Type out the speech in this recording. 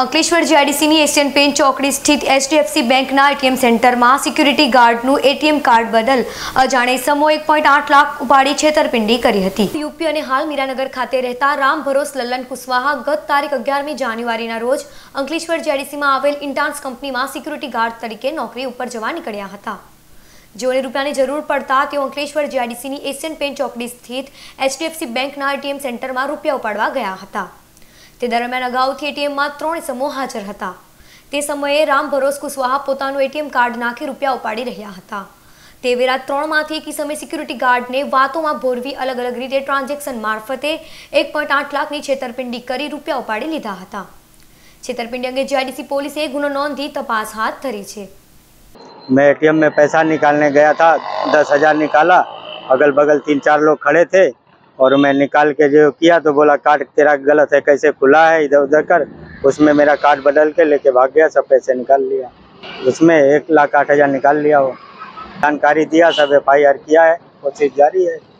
Ankleshwar GIDC ની Asian paint चौकड़ी स्थित एचडीएफसी बैंक ना एटीएम सेंटर में सिक्योरिटी गार्ड नु एटीएम कार्ड बदल अजाणे समूह 1.8 लाख उपाड़ी छेतरपिंडी करी हती। यूपी और हाल मीरानगर खाते रहता राम भरोस ललन कुशवाहा गत तारीख 11 जान्युआरी रोज अंकलेश्वर जीआईडीसी में आवेल इंटांस कंपनी में सिक्योरिटी गार्ड तरीके नौकरी पर जवा निकळ्या हता। जो रूपया की जरूर पड़ता अंकलेश्वर जीआईडीसी ની एशियन पेंट चौकड़ी स्थित एचडीएफसी बैंक ना एटीएम सेंटर में रूपया उपाड़वा गया था। दरमियान अगाऊ एटीएम में 3 समूह हाजर था। समय राम भरोस कुशवाहा पोतानु एटीएम कार्ड नाखी रूपया उपाड़ी रहा था। वेरा 3 मांथी एक समय सिक्योरिटी गार्ड ने वातों में भोरवी अलग अलग रीते ट्रांजेक्शन मार्फते 1.8 लाख की छेतरपिंडी करी रूपया उपाड़ी लीधा था। छेतरपिंडी अंगे जीआईडीसी पुलिस गुनो नोंधी तपास हाथ धरी है। मैं एटीएम में पैसा निकालने गया था, 10,000 निकाला। अगल बगल 3-4 लोग खड़े थे और मैं निकाल के जो किया तो बोला कार्ड तेरा गलत है, कैसे खुला है, इधर उधर कर। उसमें मेरा कार्ड बदल के लेके भाग गया, सब पैसे निकाल लिया। उसमें 1,08,000 निकाल लिया। वो जानकारी दिया, सब FIR किया है, कोशिश जारी है।